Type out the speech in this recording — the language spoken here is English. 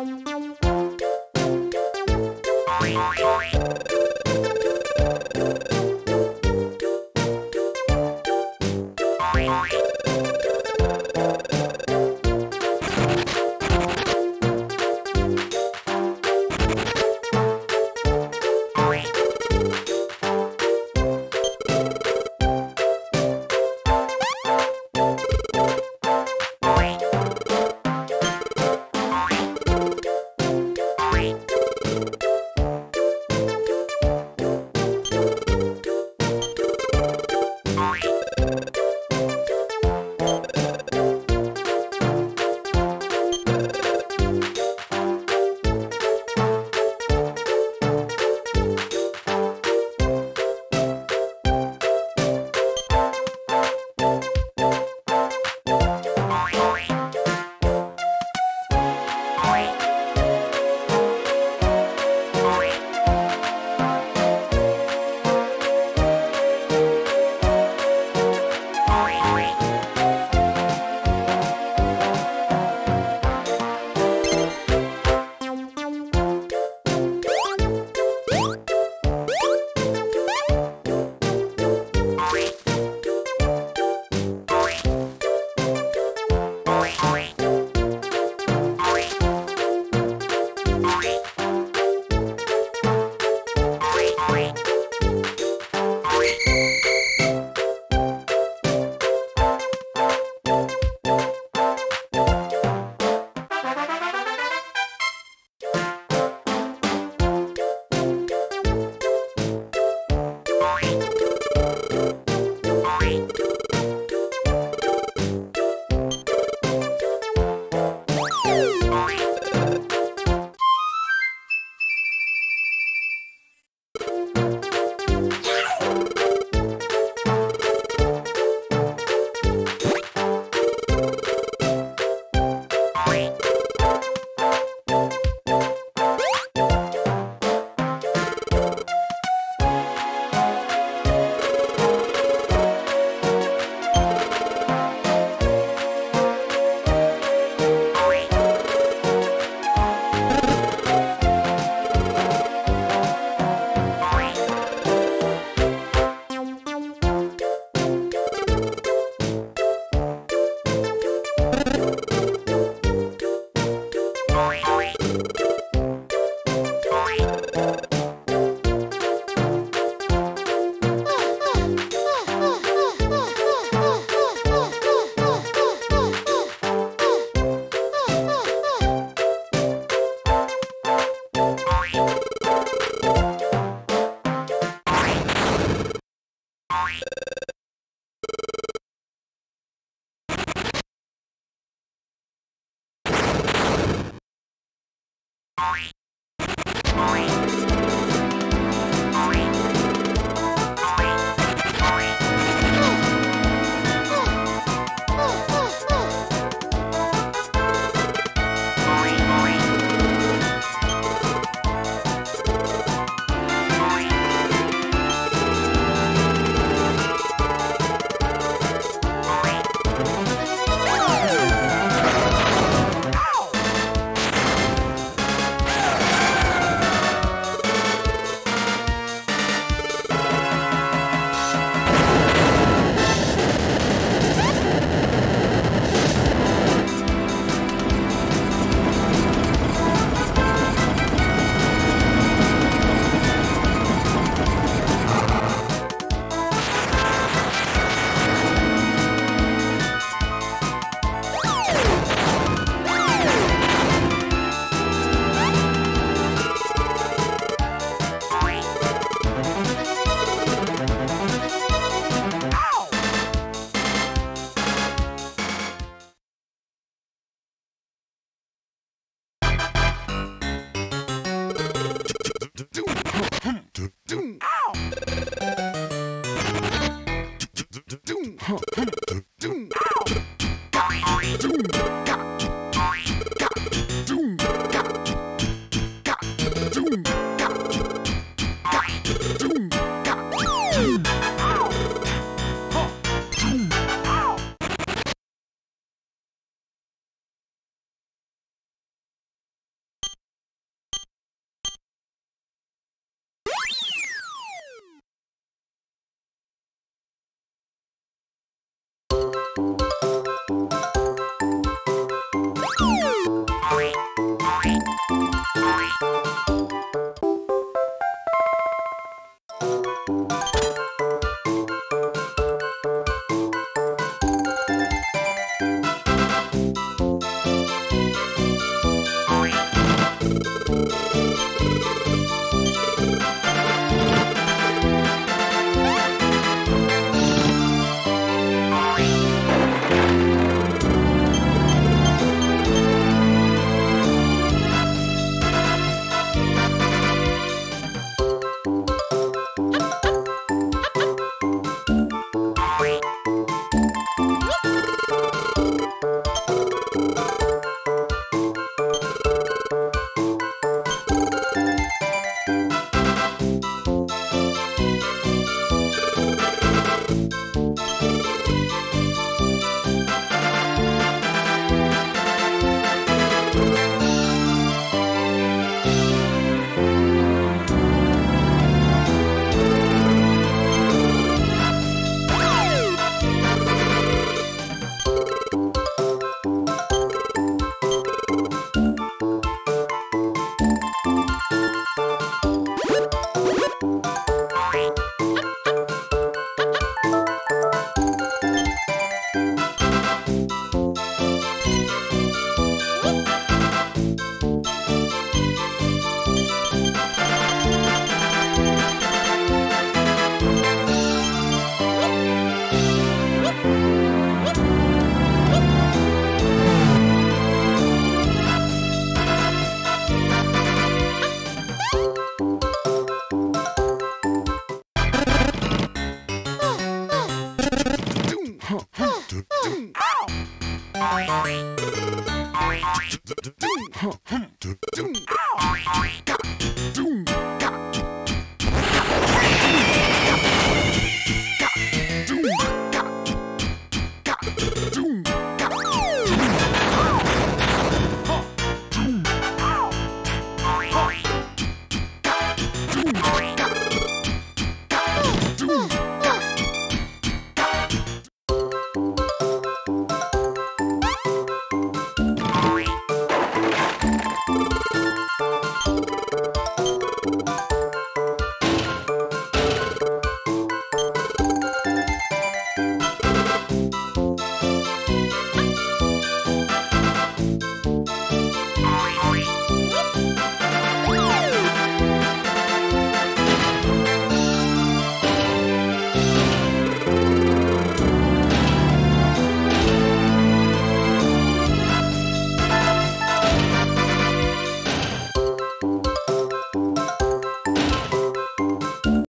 Ow!